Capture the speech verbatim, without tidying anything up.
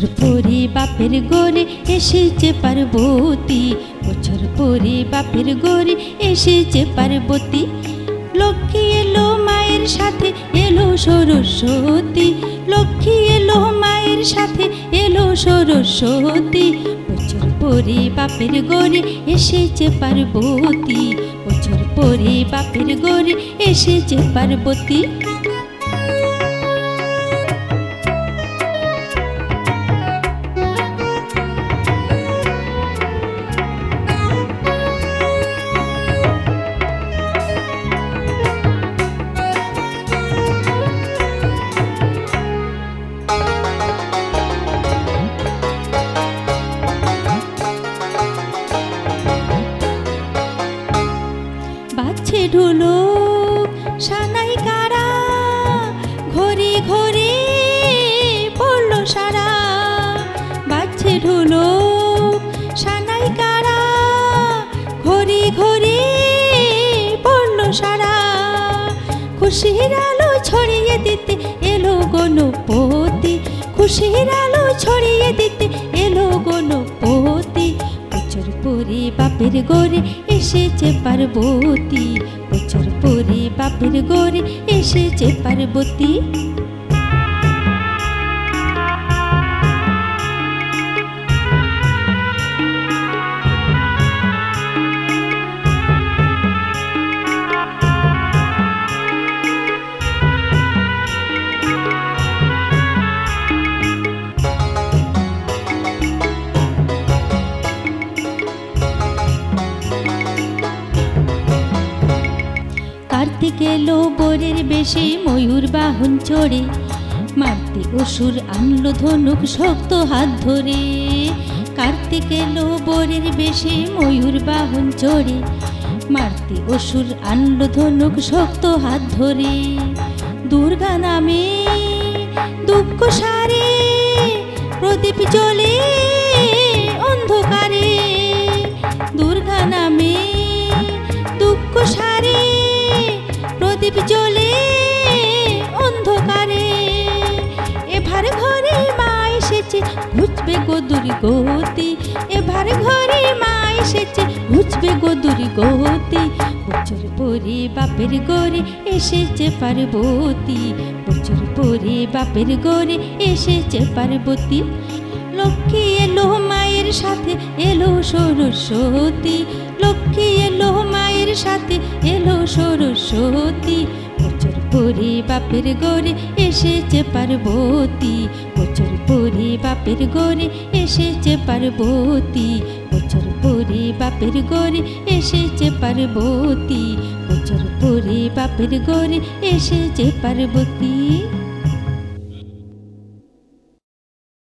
বছর পরে বাপের ঘরে এসেছে পার্বতী, বছর পরে বাপের ঘরে এসেছে পার্বতী। লক্ষ্মী এলো মায়ের সাথে এলো সরস্বতী, লক্ষ্মী এলো মায়ের সাথে এলো সরস্বতী। বছর পরে বাপের ঘরে এসেছে পার্বতী, বছর পরে বাপের ঘরে এসেছে পার্বতী। বাজছে ঢোলক সানাই কারা, ঘরে ঘরে পড়ল সারা। বাজছে ঢোলক সানাই কারা, ঘরে ঘরে পড়ল সারা। খুশির আলো ছড়িয়ে দিতে এলো গণপতি, খুশির আলো ছড়িয়ে দিতে এলো গণপতি। বছর পরে বাপের ঘরে এসেছে পার্বতী, বছর পরে বাপের ঘরে এসেছে পার্বতী। কার্তিক এলো বরের বেশে ময়ূর বাহন চড়ে, মারতে অসুর আনলো ধনুক শক্ত হাত ধরে। কার্তিক এলো বরের বেশে ময়ূর বাহন চড়ে, মারতে অসুর আনলো ধনুক শক্ত হাত ধরে। দুর্গা নামে দুঃখ সারে, প্রদীপ জ্বলে অন্ধকারে। দুর্গা নামে দুঃখ সারে, প্রদীপ জ্বলে অন্ধকারে। এবার ঘরে মা এসেছে ঘুচবে গদুর গতি, এবার ঘরে মা এসেছে ঘুচবে গদুর গতি। বছর পরে বাপের ঘরে এসেছে পার্বতী, বছর পরে বাপের ঘরে এসেছে পার্বতী। লক্ষ্মী এলো মায়ের সাথে এলো সরস্বতী, লক্ষ্মী এলো মায়ের সাথে এলো সরস্বতী। বছর পরে বাপের ঘরে এসেছে পার্বতী, বছর পরে বাপের ঘরে এসেছে পার্বতী। বছর পরে বাপের ঘরে এসেছে পার্বতী, বছর পরে বাপের ঘরে এসেছে পার্বতী।